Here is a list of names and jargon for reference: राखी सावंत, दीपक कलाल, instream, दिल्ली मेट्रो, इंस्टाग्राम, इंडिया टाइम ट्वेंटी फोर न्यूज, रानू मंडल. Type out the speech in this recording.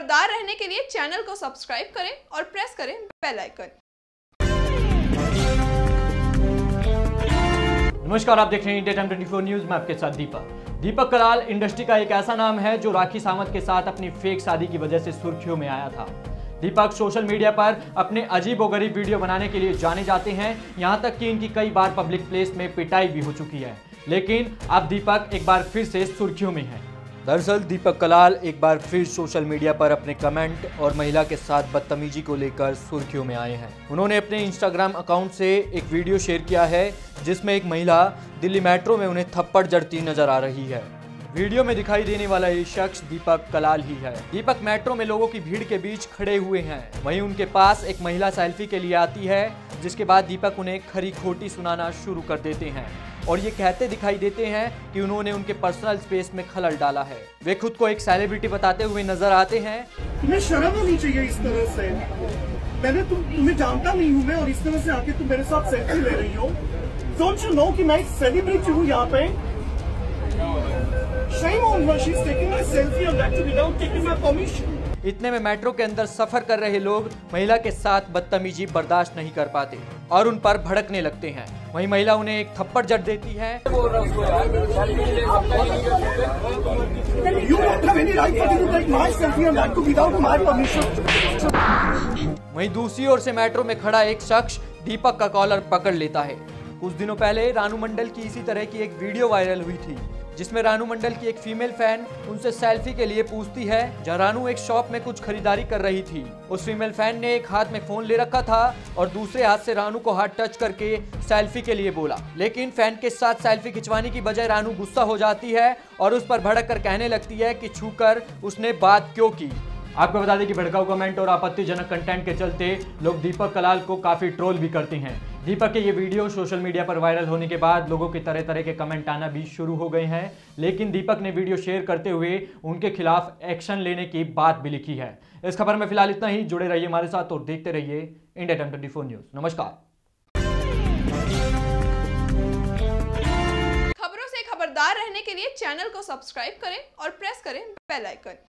खबरदार रहने के लिए चैनल को सब्सक्राइब करें और प्रेस करें बेल आइकन। नमस्कार, आप देख रहे हैं इंडिया टाइम 24 न्यूज में आपके साथ दीपक कलाल इंडस्ट्री का एक ऐसा नाम है जो राखी सावंत के साथ अपनी फेक शादी की वजह से सुर्खियों में आया था। दीपक सोशल मीडिया पर अपने अजीबोगरीब वीडियो बनाने के लिए जाने जाते हैं, यहाँ तक कि इनकी कई बार पब्लिक प्लेस में पिटाई भी हो चुकी है। लेकिन अब दीपक एक बार फिर से सुर्खियों में है। दरअसल दीपक कलाल एक बार फिर सोशल मीडिया पर अपने कमेंट और महिला के साथ बदतमीजी को लेकर सुर्खियों में आए हैं। उन्होंने अपने इंस्टाग्राम अकाउंट से एक वीडियो शेयर किया है जिसमें एक महिला दिल्ली मेट्रो में उन्हें थप्पड़ जड़ती नजर आ रही है। वीडियो में दिखाई देने वाला ये शख्स दीपक कलाल ही है। दीपक मेट्रो में लोगों की भीड़ के बीच खड़े हुए हैं, वहीं उनके पास एक महिला सेल्फी के लिए आती है, जिसके बाद दीपक उन्हें खरी खोटी सुनाना शुरू कर देते हैं और ये कहते दिखाई देते हैं कि उन्होंने उनके पर्सनल स्पेस में खलल डाला है। वे खुद को एक सेलिब्रिटी बताते हुए नजर आते हैं। तुम्हें शर्म होनी चाहिए, इस तरह से मैंने तुम्हें जानता नहीं हूँ मैं, और इस तरह से आके तुम मेरे साथ सेल्फी ले रही हो। डोंट यू नो कि मैं एक सेलिब्रिटी हूँ यहाँ पे? Shame on her, she's taking my selfie and that too without taking my permission. इतने में मेट्रो के अंदर सफर कर रहे लोग महिला के साथ बदतमीजी बर्दाश्त नहीं कर पाते और उन पर भड़कने लगते हैं। वहीं महिला उन्हें एक थप्पड़ जड़ देती है। वहीं दूसरी ओर से मेट्रो में खड़ा एक शख्स दीपक का कॉलर पकड़ लेता है। कुछ दिनों पहले रानू मंडल की इसी तरह की एक वीडियो वायरल हुई थी, जिसमें रानू मंडल की एक फीमेल फैन उनसे सेल्फी के लिए पूछती है। जहाँ रानू एक शॉप में कुछ खरीदारी कर रही थी, उस फीमेल फैन ने एक हाथ में फोन ले रखा था और दूसरे हाथ से रानू को हाथ टच करके सेल्फी के लिए बोला। लेकिन फैन के साथ सेल्फी खिंचवाने की बजाय रानू गुस्सा हो जाती है और उस पर भड़क कर कहने लगती है कि छूकर उसने बात क्यों की। आपको बता दें कि भड़काऊ कमेंट और आपत्तिजनक कंटेंट के चलते लोग दीपक कलाल को काफी ट्रोल भी करते हैं। दीपक के ये वीडियो सोशल मीडिया पर वायरल होने के बाद लोगों के तरह तरह के कमेंट आना भी शुरू हो गए हैं। लेकिन दीपक ने वीडियो शेयर करते हुए उनके खिलाफ एक्शन लेने की बात भी लिखी है। इस खबर में फिलहाल इतना ही। जुड़े रहिए हमारे साथ और देखते रहिए इंडिया टाइम 24 न्यूज। नमस्कार। खबरों से खबरदार रहने के लिए चैनल को सब्सक्राइब करें और प्रेस करें बेल आइकन।